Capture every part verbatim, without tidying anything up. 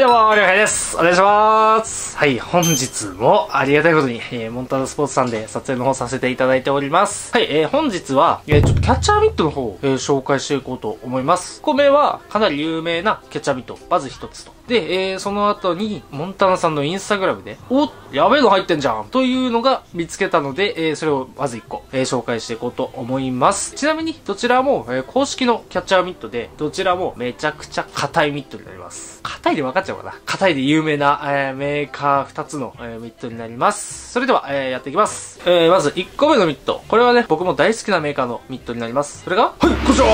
はいどうも、りょうへいです。お願いします。はい、本日もありがたいことに、えー、モンタナスポーツさんで撮影の方させていただいております。はい、えー、本日は、えー、ちょっとキャッチャーミットの方を、えー、紹介していこうと思います。いっこめは、かなり有名なキャッチャーミット、まずひとつと。で、えー、その後に、モンタナさんのインスタグラムで、お、やべえの入ってんじゃんというのが見つけたので、えー、それをまずいっこ、えー、紹介していこうと思います。ちなみに、どちらも、えー、公式のキャッチャーミットで、どちらもめちゃくちゃ硬いミットになります。硬いで分かるちゃうかな。硬いで有名な、えー、メーカーふたつの、えー、ミットになります。それでは、えー、やっていきます。えー、まずいっこめのミット。これはね、僕も大好きなメーカーのミットになります。それが、はい、こちら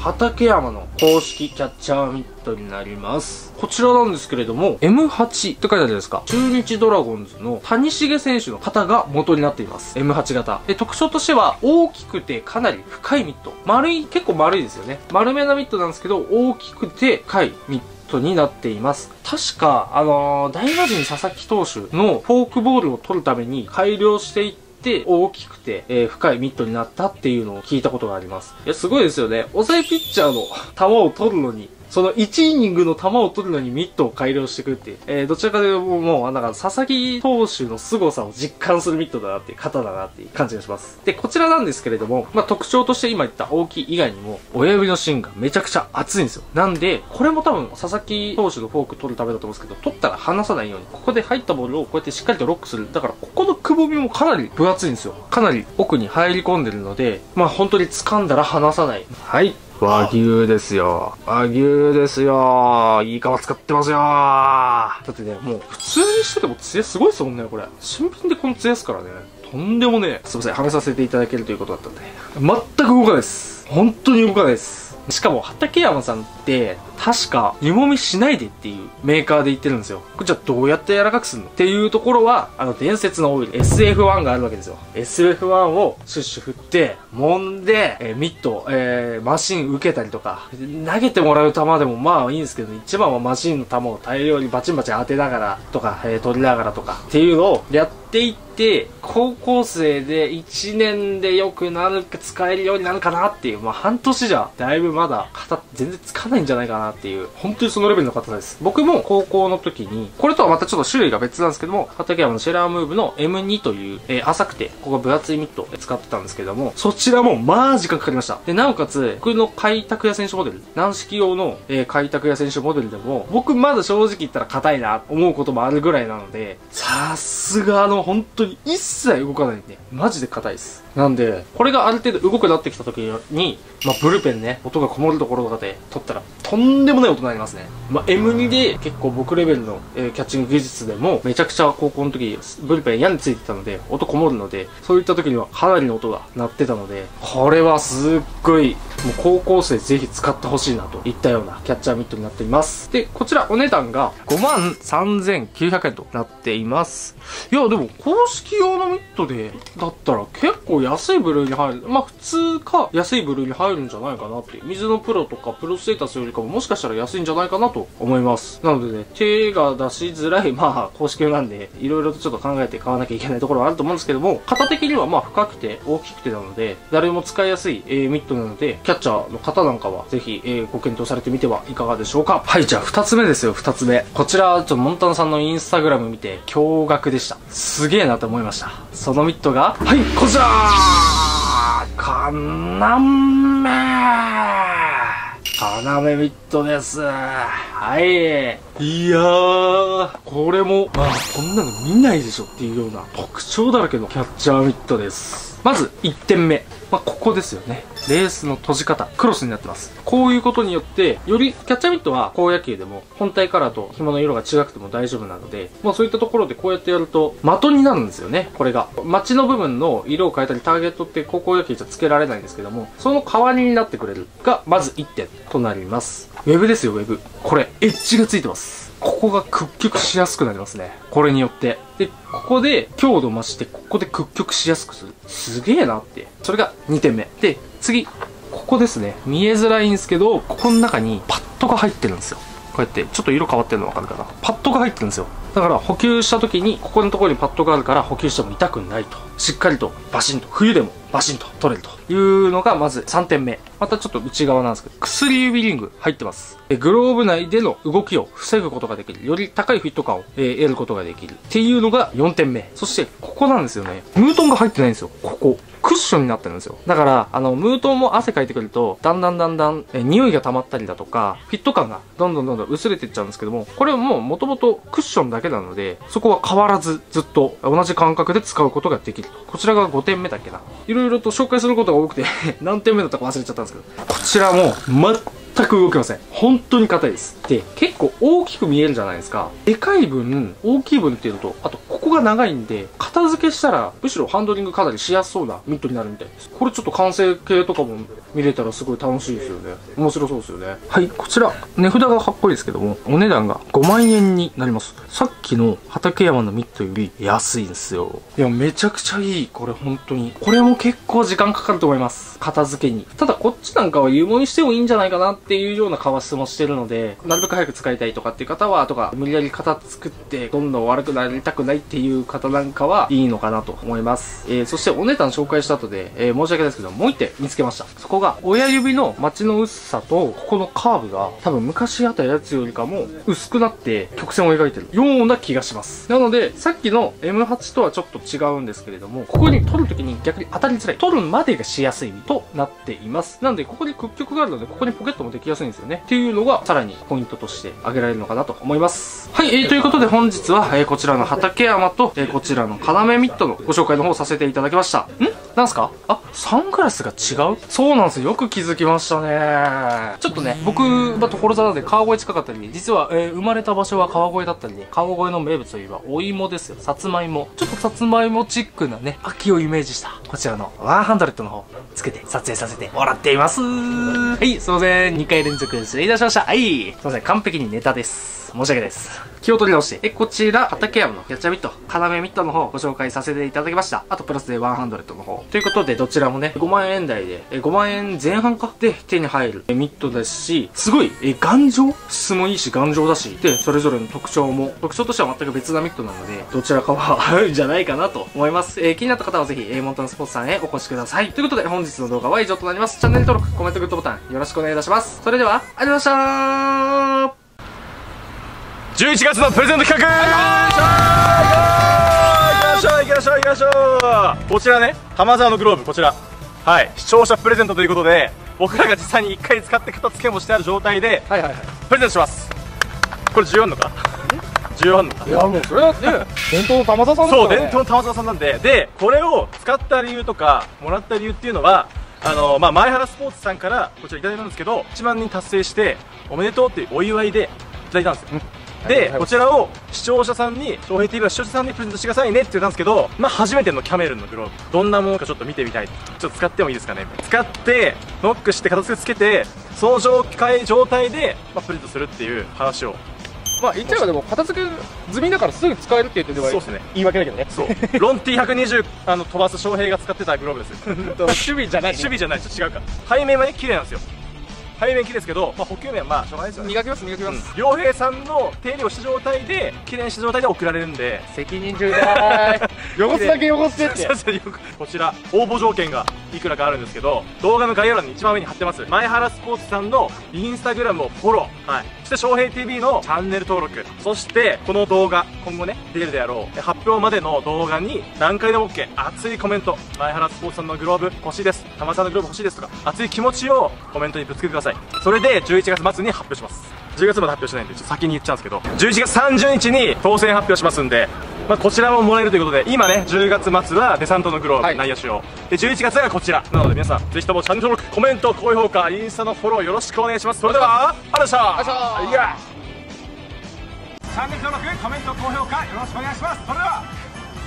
畠山の公式キャッチャーミットになります。こちらなんですけれども、エムはち って書いてあるじゃないですか。中日ドラゴンズの谷繁選手の型が元になっています。エムはち 型。で、特徴としては、大きくてかなり深いミット。丸い、結構丸いですよね。丸めなミットなんですけど、大きくて深いミットになっています。確か、あのー、大魔神佐々木投手のフォークボールを取るために改良していって、で大きくて、えー、深いミットになったっていうのを聞いたことがあります。いや、すごいですよね。抑えピッチャーの球を取るのに、そのいちイニングの球を取るのにミットを改良してくっていう、えー、どちらかというともう、なんか佐々木投手の凄さを実感するミットだなっていう、型だなっていう感じがします。で、こちらなんですけれども、まあ、特徴として今言った大きい以外にも、親指の芯がめちゃくちゃ厚いんですよ。なんで、これも多分佐々木投手のフォーク取るためだと思うんですけど、取ったら離さないように、ここで入ったボールをこうやってしっかりとロックする。だから、ここのくぼみもかなり分厚いんですよ。かなり奥に入り込んでるので、まあ、本当に掴んだら離さない。はい。和牛ですよ。和牛ですよ。いい皮使ってますよ。だってね、もう普通にしててもツヤすごいですもんね、これ。新品でこのツヤですからね。とんでもね、すいません、はめさせていただけるということだったんで。全く動かないです。本当に動かないです。しかも、畠山さんって、確か、湯もみしないでっていうメーカーで言ってるんですよ。これじゃあどうやって柔らかくするのっていうところは、あの伝説のオイル、エスエフワン があるわけですよ。エスエフワン をシュッシュ振って、揉んで、えー、ミット、えー、マシン受けたりとか、投げてもらう球でもまあいいんですけど、一番はマシンの球を大量にバチンバチン当てながらとか、えー、取りながらとかっていうのをやっていって、高校生でいちねんでよくなるか使えるようになるかなっていう、まあ半年じゃ、だいぶまだ型全然つかないんじゃないかな。っていう本当にそのレベルの方です。僕も高校の時に、これとはまたちょっと種類が別なんですけども、畠山のシェラームーブの エムに という、えー、浅くて、ここが分厚いミットを使ってたんですけども、そちらもまあ時間かかりました。で、なおかつ、僕の開拓屋選手モデル、軟式用の、えー、開拓屋選手モデルでも、僕まだ正直言ったら硬いな、思うこともあるぐらいなので、さすがの本当に一切動かないんで、マジで硬いです。なんで、これがある程度動くなってきた時に、まあ、ブルペンね、音がこもるところとかで取ったら、とんとんでもない音になりますね。まあ、エムに で結構僕レベルの、えー、キャッチング技術でもめちゃくちゃ高校の時ブルペン屋についてたので音こもるので、そういった時にはかなりの音が鳴ってたので、これはすっごいもう高校生ぜひ使ってほしいなといったようなキャッチャーミットになっています。で、こちらお値段が ごまんさんぜんきゅうひゃくえんとなっています。いや、でも公式用のミットでだったら結構安い部類に入る。まあ普通か安い部類に入るんじゃないかなっていう、水のプロとかプロステータスよりかももしかしたら安いんじゃないかなと思います。なのでね、手が出しづらい、まあ、公式用なんで、いろいろとちょっと考えて買わなきゃいけないところはあると思うんですけども、型的にはまあ、深くて大きくてなので、誰も使いやすい、えー、ミットなので、キャッチャーの方なんかは、ぜひ、えー、ご検討されてみてはいかがでしょうか。はい、じゃあ、二つ目ですよ、二つ目。こちら、ちょっとモンタナさんのインスタグラム見て、驚愕でした。すげえなと思いました。そのミットが、はい、こちらーかなんめーかなめミットです。はい。いやー、これも、まあ、こんなの見ないでしょっていうような特徴だらけのキャッチャーミットです。まず、いってんめ。まあ、ここですよね。レースの閉じ方、クロスになってます。こういうことによって、より、キャッチャーミットは、高野球でも、本体カラーと紐の色が違くても大丈夫なので、まあそういったところでこうやってやると、的になるんですよね、これが。街の部分の色を変えたり、ターゲットって高校野球じゃ付けられないんですけども、その代わりになってくれるが、まずいってんとなります。ウェブですよ、ウェブ。これ、エッジがついてます。ここが屈曲しやすくなりますね。これによって。で、ここで強度増して、ここで屈曲しやすくする。すげえなって。それがにてんめ。で、次、ここですね。見えづらいんですけど、ここの中にパッドが入ってるんですよ。こうやって、ちょっと色変わってるの分かるかな。パッドが入ってるんですよ。だから補給した時に、ここのところにパッドがあるから補給しても痛くないと。しっかりとバシンと、冬でもバシンと取れるというのがまずさんてんめ。またちょっと内側なんですけど、薬指リング入ってます。グローブ内での動きを防ぐことができる。より高いフィット感を得ることができる。っていうのがよんてんめ。そして、ここなんですよね。ムートンが入ってないんですよ。ここ。クッションになってるんですよ。だから、あの、ムートンも汗かいてくると、だんだんだんだん、え、匂いが溜まったりだとか、フィット感がどんどんどんどん薄れていっちゃうんですけども、これはもう元々クッションだけなので、そこは変わらずずっと同じ感覚で使うことができる。こちらがごてんめだっけな。いろいろと紹介することが多くて、何点目だったか忘れちゃったんですけど、こちらも全く動きません。本当に硬いです。で、結構大きく見えるじゃないですか。でかい分、大きい分っていうのと、あと、ここが長いんで、片付けしたら、むしろハンドリングかなりしやすそうなミットになるみたいです。これちょっと完成形とかも見れたらすごい楽しいですよね。面白そうですよね。はい、こちら、値札がかっこいいですけども、お値段がごまんえんになります。さっきの畠山のミットより安いんですよ。いや、めちゃくちゃいい。これ本当に。これも結構時間かかると思います。片付けに。ただこっちなんかは湯もみしてもいいんじゃないかなっていうような革質もしてるので、なるべく早く使いたいとかっていう方は、とか、無理やり型作って、どんどん悪くなりたくないっていういう方なんかはいいのかなと思います。えー、そしてお値段紹介した後で、えー、申し訳ないですけど、もう一点見つけました。そこが、親指の待ちの薄さと、ここのカーブが、多分昔あったやつよりかも、薄くなって曲線を描いてるような気がします。なので、さっきの エムはち とはちょっと違うんですけれども、ここに取るときに逆に当たりづらい。取るまでがしやすいとなっています。なので、ここに屈曲があるので、ここにポケットもできやすいんですよね。っていうのが、さらにポイントとして挙げられるのかなと思います。はい、えー、ということで本日は、えー、こちらの畠山と、えー、こちらの要ミットのご紹介の方をさせていただきました。んなんすか？あ、サングラスが違う？そうなんですよ。よく気づきましたね。ちょっとね、僕は所沢で川越近かったり、実は、えー、生まれた場所は川越だったり、ね、川越の名物といえばお芋ですよ。さつまいも。ちょっとさつまいもチックなね、秋をイメージした、こちらのひゃくの方、つけて撮影させてもらっています。はい、すいません。にかい連続失礼いたしました。はい。すいません。完璧にネタです。申し訳ないです。気を取り直して。え、こちら、畠山のやっちゃミット、要ミットの方をご紹介させていただきました。あと、プラスでひゃくの方。ということで、どちらもね、ごまんえん台で、ごまんえんぜん半かで手に入るミットですし、すごい、え、頑丈？質もいいし、頑丈だし、で、それぞれの特徴も、特徴としては全く別なミットなので、どちらかは合うんじゃないかなと思います。えー、気になった方はぜひ、えー、モンタナスポーツさんへお越しください。ということで、本日の動画は以上となります。チャンネル登録、コメント、グッドボタン、よろしくお願いいたします。それでは、ありがとうございました。じゅういちがつのプレゼント企画、行きましょう行きましょう行きましょう行きましょう。こちらね、浜沢のグローブ、こちら、はい、視聴者プレゼントということで、僕らが実際にいっかい使って片付けもしてある状態でプレゼントします。これ需要あんのか、需要あんのか。いや、もうそれはね、伝統の玉沢さん、そう、伝統の玉沢さんなんで。で、これを使った理由とかもらった理由っていうのは、あの、まあ、前原スポーツさんからこちらいただいたんですけど、いちまんにん達成しておめでとうっていうお祝いでいただいたんですよ。で、こちらを視聴者さんに、翔平 ティーブイ の視聴者さんにプレゼントしてくださいねって言ったんですけど、まあ、初めてのキャメルのグローブ、どんなものかちょっと見てみたい。ちょっと使ってもいいですかね。使って、ノックして片付けつけて、その状態で、まあ、プレゼントするっていう話を。まあ、言っちゃえばでも、片付け済みだからすぐ使えるって言ってればいい。そうですね。言い訳だけどね。そう。ロン ティーひゃくにじゅう、あの、飛ばす翔平が使ってたグローブです。守備じゃない。守備じゃない。ちょっと違うか。背面はね、綺麗なんですよ。背面綺麗ですけど、まあ、補給面はまあしょうがないですよね。磨きます磨きます、うん、良平さんの手入れをした状態で、綺麗にした状態で送られるんで、責任重大汚すだけ汚してってこちら応募条件がいくらかあるんですけど、動画の概要欄に一番上に貼ってます前原スポーツさんのインスタグラムをフォロー、はい、そして翔平 ティーブイ のチャンネル登録、そしてこの動画今後ね出るであろう発表までの動画に何回でも OK、 熱いコメント、前原スポーツさんのグローブ欲しいです、玉さんのグローブ欲しいですとか、熱い気持ちをコメントにぶつけてください。それでじゅういちがつ末に発表します。じゅうがつまで発表しないんで、ちょっと先に言っちゃうんですけど、じゅういちがつさんじゅうにちに当選発表しますんで、まあ、こちらももらえるということで、今ねじゅうがつ末はデサントのグローブ、はい、内野手用で、じゅういちがつがこちらなので、皆さんぜひともチャンネル登録、コメント、高評価、インスタのフォローよろしくお願いします。それではありがとうございました。チャンネル登録、コメント、高評価よろしくお願いします。それでは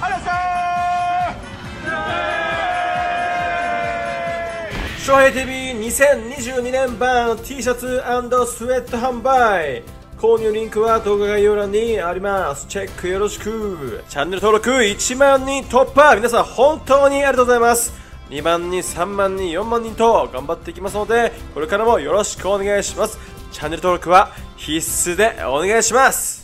ありがとうございました。翔平 ティーブイにせんにじゅうにねん版 T シャツ&スウェット販売、購入リンクは動画概要欄にあります。チェックよろしく。チャンネル登録いちまんにん突破、皆さん本当にありがとうございます。にまんにん、さんまんにん、よんまんにんと頑張っていきますので、これからもよろしくお願いします。チャンネル登録は必須でお願いします。